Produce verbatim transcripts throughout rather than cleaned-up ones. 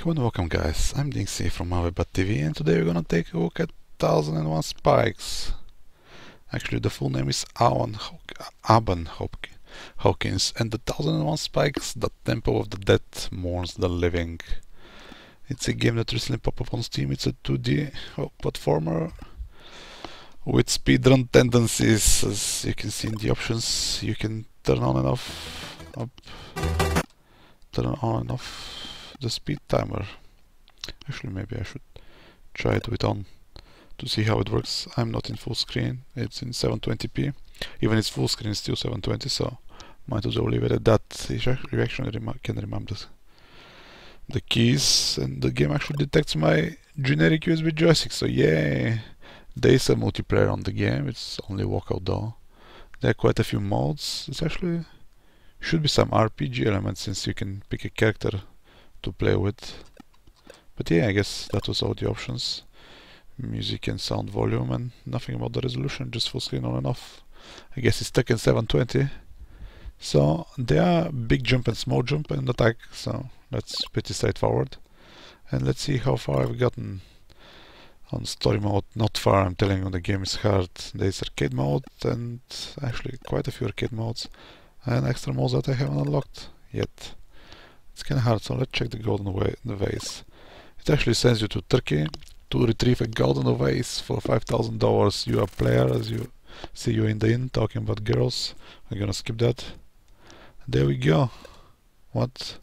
Hello and welcome guys, I'm DinXy from AveBatTV and today we're gonna take a look at Thousand and One Spikes. Actually the full name is Aban Hawkins and the Thousand and One Spikes, the Temple of the Dead Mourns the Living. It's a game that recently popped up on Steam. It's a two D platformer with speedrun tendencies. As you can see in the options, you can turn on and off, up, turn on and off. The speed timer. Actually, maybe I should try it with on to see how it works. I'm not in full screen, it's in seven twenty p. Even it's full screen, it's still seven twenty, so might as well leave it at that. You actually can remember the keys, and the game actually detects my generic U S B joystick, so yay! There's a multiplayer on the game, it's only walkout though. There are quite a few modes. It's actually should be some R P G elements since you can pick a character to play with, but yeah, I guess that was all the options. Music and sound volume, and nothing about the resolution, just full screen on and off. I guess it's stuck in seven twenty. So there are big jump and small jump and attack, so that's pretty straightforward. And let's see how far I've gotten on story mode. Not far, I'm telling you, the game is hard. There's arcade mode and actually quite a few arcade modes and extra modes that I haven't unlocked yet. It's kind of hard, so let's check the golden va the vase. It actually sends you to Turkey to retrieve a golden vase for five thousand dollars. You are a player, as you see you in the inn talking about girls. I'm gonna skip that. There we go. What?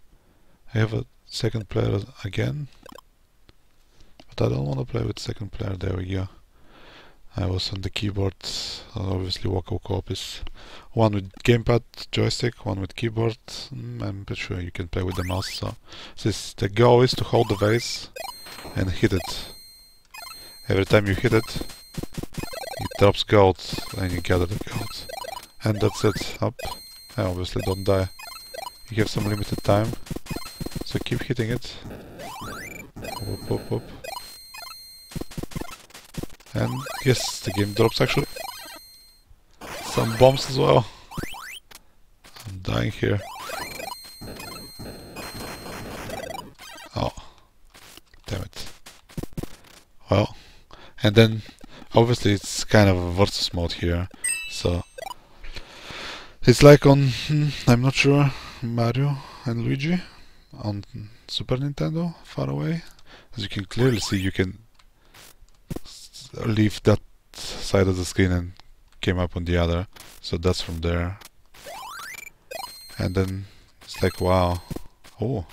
I have a second player again. But I don't want to play with second player. There we go. I was on the keyboard. Obviously, vocal co-op is one with gamepad, joystick, one with keyboard. Mm, I'm pretty sure you can play with the mouse. So, this, the goal is to hold the vase and hit it. Every time you hit it, it drops gold, and you gather the gold. And that's it. Up. I obviously don't die. You have some limited time, so keep hitting it. Whoop, whoop, whoop. And yes, the game drops actually some bombs as well. I'm dying here. Oh, damn it. Well, and then obviously it's kind of a versus mode here, so it's like on, I'm not sure, Mario and Luigi on Super Nintendo, Far Away. As you can clearly see, you can leave that side of the screen and came up on the other, so that's from there. And then it's like, wow, oh,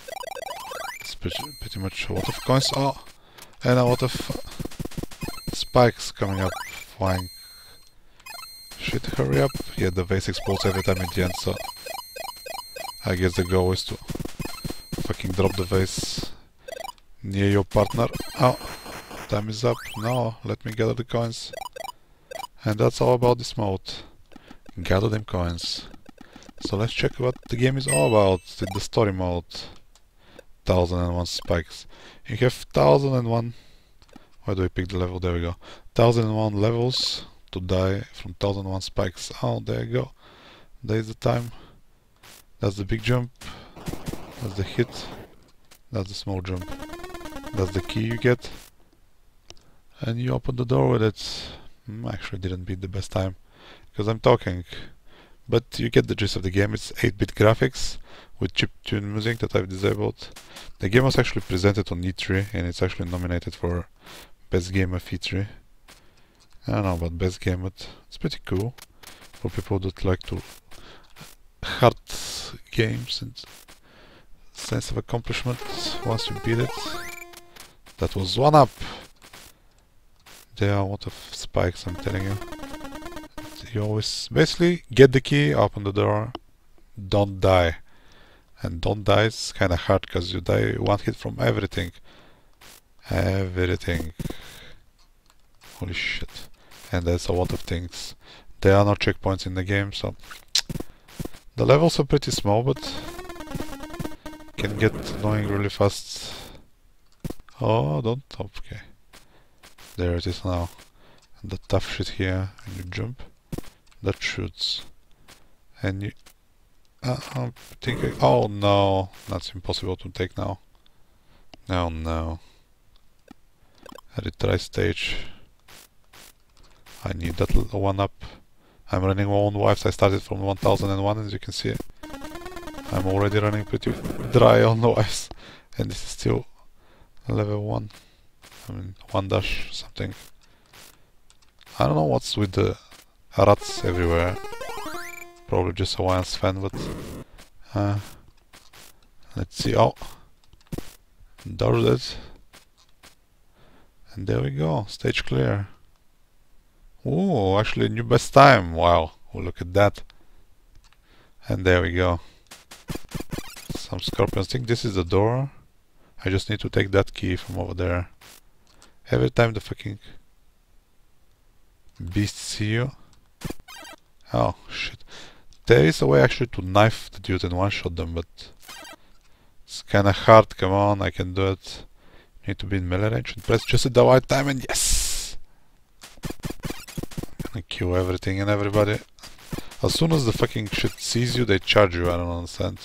it's pretty, pretty much a lot of coins, oh, and a lot of spikes coming up, flying. Shit, hurry up. Yeah, the vase explodes every time in the end, so I guess the goal is to fucking drop the vase near your partner. Oh. Time is up. Now let me gather the coins. And that's all about this mode. Gather them coins. So let's check what the game is all about in the story mode. Thousand and One Spikes. You have thousand and one... Why do we pick the level? There we go. Thousand and one levels to die from thousand and one spikes. Oh, there you go. There's the time. That's the big jump. That's the hit. That's the small jump. That's the key you get. And you open the door with it. Actually didn't beat the best time because I'm talking, but you get the gist of the game. It's eight bit graphics with chiptune music that I've disabled. The game was actually presented on E three and it's actually nominated for best game of E three. I don't know about best game, but it's pretty cool for people that like to hard games and sense of accomplishment once you beat it. That was one up. There are a lot of spikes, I'm telling you. You always basically get the key, open the door, don't die. And don't die is kind of hard because you die one hit from everything. Everything. Holy shit. And there's a lot of things. There are no checkpoints in the game, so the levels are pretty small, but can get annoying really fast. Oh, don't. Okay. There it is now. And the tough shit here, and you jump, that shoots. And you... Uh, I'm thinking... Oh no, that's impossible to take now. Oh no. At the try stage. I need that little one up. I'm running my own wives. I started from one thousand and one, as you can see. I'm already running pretty dry on the wives. And this is still level one. I mean, one dash something. I don't know what's with the rats everywhere. Probably just a Hawaiian fan, but... Uh, let's see. Oh! Doors it. And there we go. Stage clear. Ooh, actually new best time. Wow, look at that. And there we go. Some scorpions. I think this is the door. I just need to take that key from over there. Every time the fucking beasts see you. Oh, shit. There is a way actually to knife the dude and one-shot them, but... it's kinda hard. Come on, I can do it. Need to be in melee range and press just at the right time, and yes! I'm gonna kill everything and everybody. As soon as the fucking shit sees you, they charge you. I don't understand.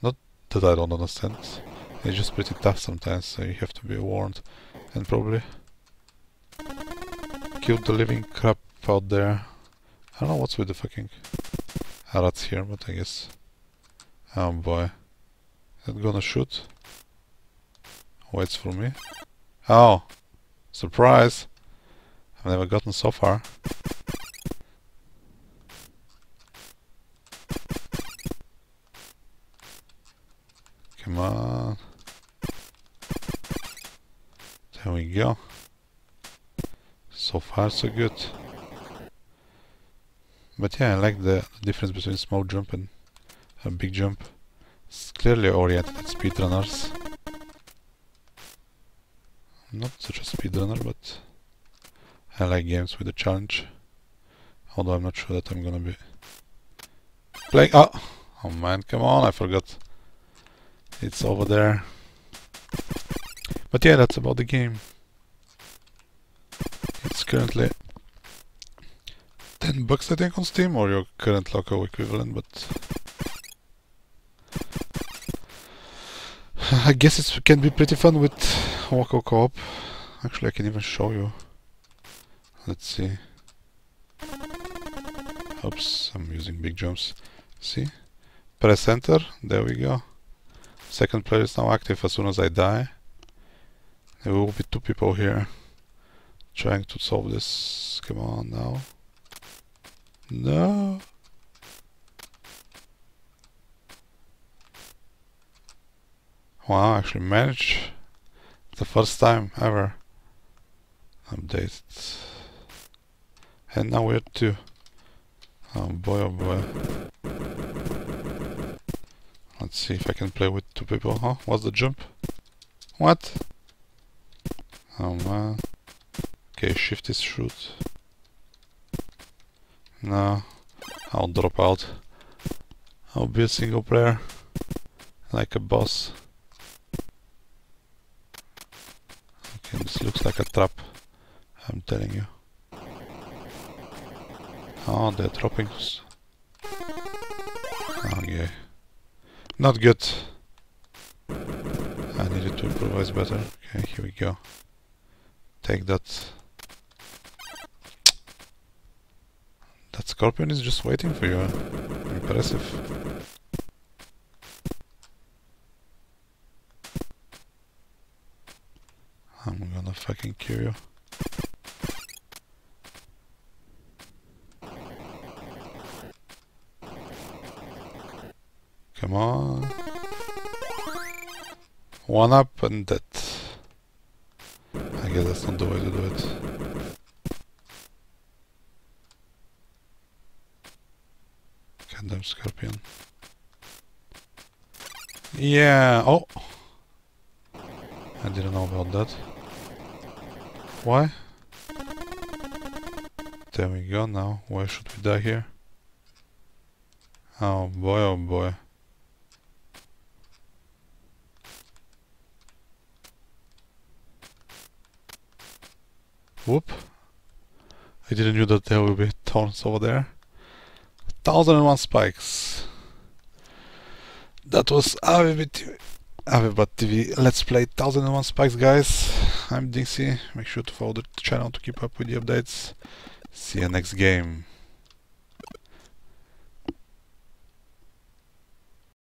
Not that I don't understand. It's just pretty tough sometimes, so you have to be warned. And probably... kill the living crap out there. I don't know what's with the fucking... ah, rats here, but I guess... oh boy. Is it gonna shoot? Waits for me. Oh! Surprise! I've never gotten so far. Come on. There we go. So far so good. But yeah, I like the difference between small jump and a big jump. It's clearly oriented at speedrunners. I'm not such a speedrunner, but I like games with a challenge. Although I'm not sure that I'm gonna be playing. Oh, oh man, come on! I forgot. It's over there. But yeah, that's about the game. It's currently ten bucks, I think, on Steam or your current local equivalent. But I guess it can be pretty fun with local co-op. Actually, I can even show you. Let's see. Oops, I'm using big jumps. See? Press enter. There we go. Second player is now active. As soon as I die, there will be two people here trying to solve this. Come on now. No. Wow, I actually managed. The first time ever. Updated. And now we're two. Oh boy, oh boy. Let's see if I can play with two people, huh? What's the jump? What? Oh man. Okay, shift is shoot. No. I'll drop out. I'll be a single player. Like a boss. And this looks like a trap, I'm telling you. Oh, they're dropping us. Okay. Not good. I needed to improvise better. Okay, here we go. Take that. That scorpion is just waiting for you. Impressive. I'm gonna fucking kill you. Come on. One up and dead. I guess that's not the way to do it. Goddamn scorpion. Yeah, oh! I didn't know about that. Why? There we go now. Why should we die here? Oh boy, oh boy. Whoop. I didn't know that there will be thorns over there. Thousand and One Spikes. That was AveBatTV. AveBatTV Let's Play Thousand and One Spikes, guys. I'm DinXy. Make sure to follow the channel to keep up with the updates. See you next game.